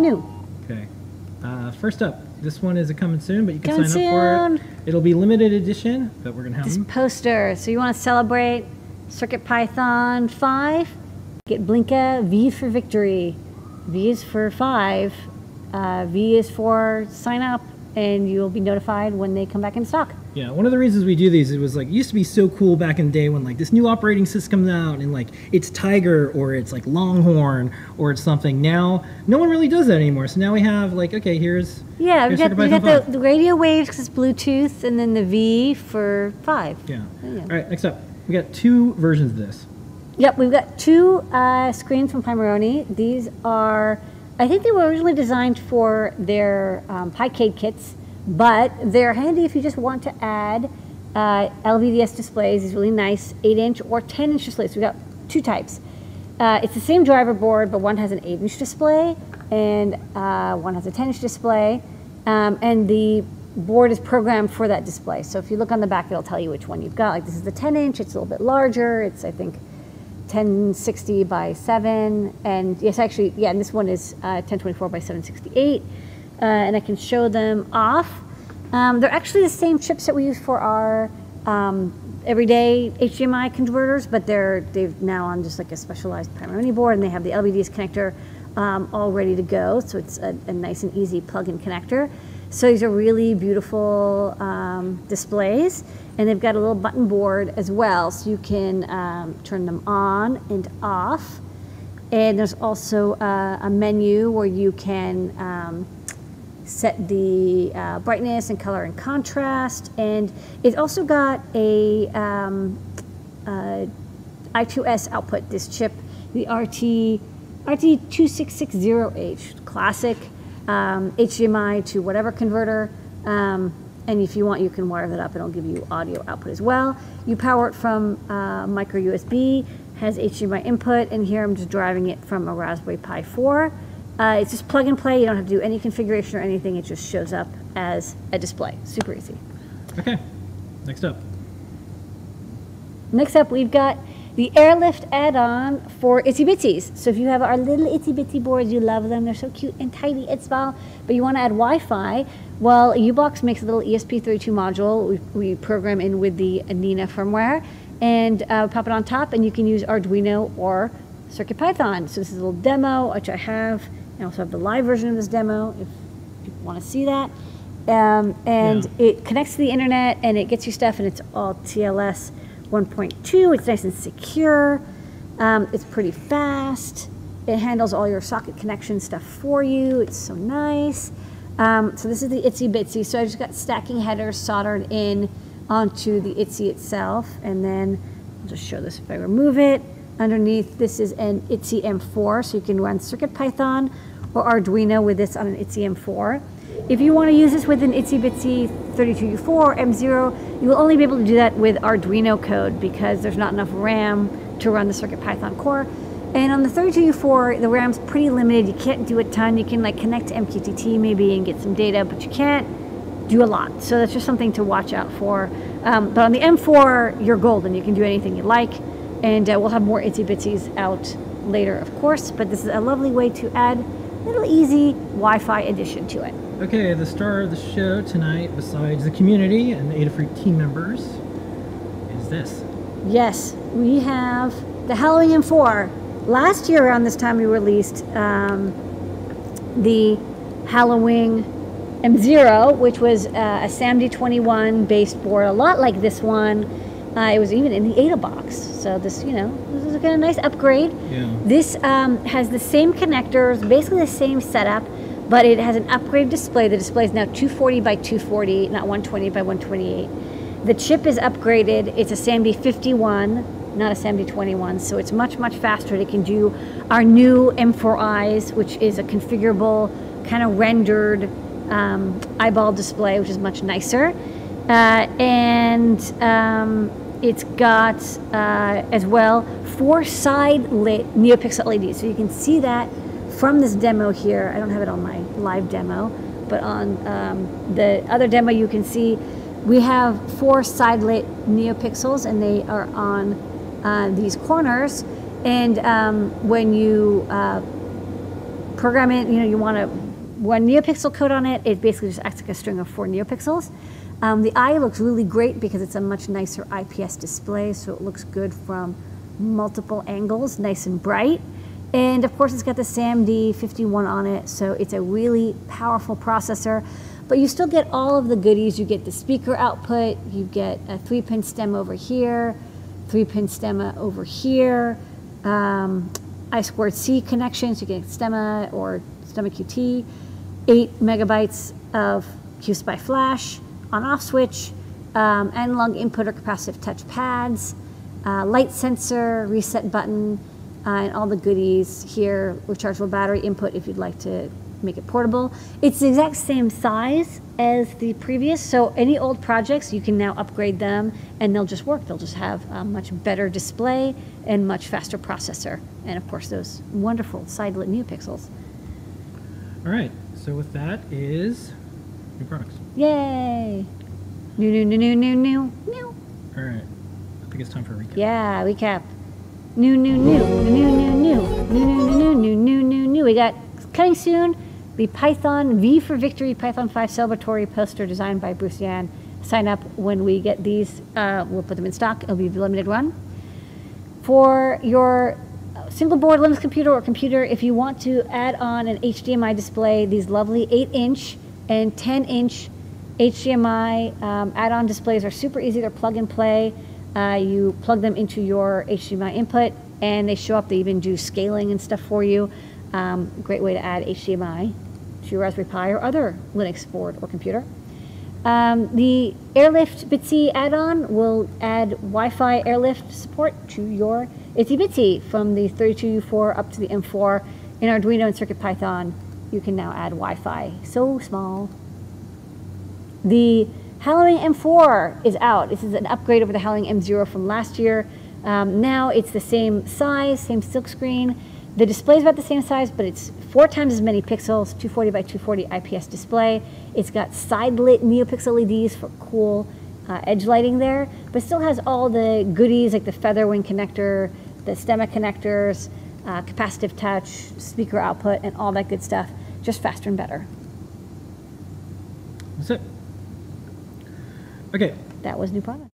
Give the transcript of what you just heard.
New. Okay. First up, this one is a coming soon, but you can sign up for it. It'll be limited edition, but we're gonna have this poster. So you want to celebrate CircuitPython 5? Get Blinka. V for victory. V is for 5. V is for sign up, and you'll be notified when they come back in stock. Yeah, one of the reasons we do these, it was like, it used to be so cool back in the day when like this new operating system comes out and like it's Tiger or it's like Longhorn or it's something. Now, no one really does that anymore. So now we have like, okay, here's... Yeah, we got the radio waves because it's Bluetooth and then the V for 5. Yeah. All right, next up. We got two versions of this. Yep, we've got two screens from Pimoroni. These are... I think they were originally designed for their Pi Cade kits, but they're handy if you just want to add LVDS displays, these really nice 8-inch or 10-inch displays. We've got two types. It's the same driver board, but one has an 8-inch display and one has a 10-inch display, and the board is programmed for that display. So if you look on the back, it'll tell you which one you've got. Like this is the 10-inch, it's a little bit larger, it's I think 1060 by 7, and yes, actually, yeah, and this one is 1024 by 768, and I can show them off. They're actually the same chips that we use for our everyday HDMI converters, but they're now on just like a specialized Pimoroni board, and they have the LVDS connector all ready to go, so it's a nice and easy plug-in connector. So these are really beautiful displays, and they've got a little button board as well, so you can turn them on and off. And there's also a menu where you can set the brightness and color and contrast. And it's also got a I2S output, this chip, the rt2660h, classic. HDMI to whatever converter, and if you want, you can wire that up. It'll give you audio output as well. You power it from micro USB, has HDMI input, and here I'm just driving it from a Raspberry Pi 4. It's just plug and play. You don't have to do any configuration or anything. It just shows up as a display. Super easy. Okay, next up. Next up, we've got the Airlift add-on for Itsy Bitsys. So if you have our little Itsy Bitsy boards, you love them. They're so cute and tidy and small, but you want to add Wi-Fi. Well, U-Box makes a little ESP32 module we program in with the Nina firmware, and pop it on top, and you can use Arduino or CircuitPython. So this is a little demo, which I have. I also have the live version of this demo if you want to see that. It connects to the internet, and it gets you stuff, and it's all TLS 1.2, it's nice and secure, it's pretty fast, it handles all your socket connection stuff for you, it's so nice. So this is the Itsy Bitsy, so I just got stacking headers soldered in onto the Itsy itself, and then I'll just show this if I remove it. Underneath this is an Itsy M4, so you can run CircuitPython or Arduino with this on an Itsy M4. If you want to use this with an Itsy Bitsy 32U4, M0, you will only be able to do that with Arduino code because there's not enough RAM to run the CircuitPython core. And on the 32U4, the RAM's pretty limited. You can't do a ton. You can like connect to MQTT maybe and get some data, but you can't do a lot. So that's just something to watch out for. But on the M4, you're golden. You can do anything you like. And we'll have more Itsy Bitsys out later, of course. But this is a lovely way to add a little easy Wi-Fi addition to it. Okay, the star of the show tonight, besides the community and the Adafruit team members, is this. Yes, we have the HalloWing M4. Last year around this time we released the HalloWing M0, which was a SAMD21 based board, a lot like this one. It was even in the Ada box, so this, you know, this is a kind of nice upgrade. Yeah. This has the same connectors, basically the same setup, but it has an upgrade display. The display is now 240 by 240, not 120 by 128. The chip is upgraded. It's a SAMD51, not a SAMD21, so it's much, much faster. It can do our new M4Is, which is a configurable, kind of rendered eyeball display, which is much nicer. It's got, as well, 4 side-lit NeoPixel LEDs, so you can see that from this demo here. I don't have it on my live demo, but on the other demo you can see we have 4 side-lit NeoPixels, and they are on these corners, And when you program it, you want to one NeoPixel code on it. It basically just acts like a string of 4 NeoPixels. The eye looks really great because it's a much nicer IPS display, so it looks good from multiple angles, nice and bright. And of course, it's got the SAMD51 on it, so it's a really powerful processor. But you still get all of the goodies. You get the speaker output, you get a 3-pin stem over here, 3-pin stemma over here, I2C connections, you get stemma or stemma QT, 8 MB of QSPI flash, on-off switch, analog input or capacitive touch pads, light sensor, reset button, and all the goodies here, rechargeable battery input if you'd like to make it portable. It's the exact same size as the previous, so any old projects, you can now upgrade them and they'll just work. They'll just have a much better display and much faster processor. And of course, those wonderful side-lit NeoPixels. All right, so with that is new products. Yay! New. All right, I think it's time for a recap. Yeah, recap. New. We got coming soon, the Python V for Victory Python 5 celebratory poster designed by Bruce Yan. Sign up when we get these. We'll put them in stock. It'll be a limited run. For your single board Linux computer or computer, if you want to add on an HDMI display, these lovely 8-inch and 10-inch HDMI add-on displays are super easy. They're plug and play. You plug them into your HDMI input and they show up. They even do scaling and stuff for you. Great way to add HDMI to your Raspberry Pi or other Linux board or computer. The Airlift Bitsy add-on will add Wi-Fi Airlift support to your Itsy Bitsy from the 32U4 up to the M4. In Arduino and CircuitPython, you can now add Wi-Fi. So small. The HalloWing M4 is out. This is an upgrade over the HalloWing M0 from last year. Now it's the same size, same silk screen. The display is about the same size, but it's 4 times as many pixels, 240 by 240 IPS display. It's got side-lit NeoPixel LEDs for cool edge lighting there, but still has all the goodies like the Featherwing connector, the Stemma connectors, capacitive touch, speaker output, and all that good stuff, just faster and better. That's it. Okay. That was new product.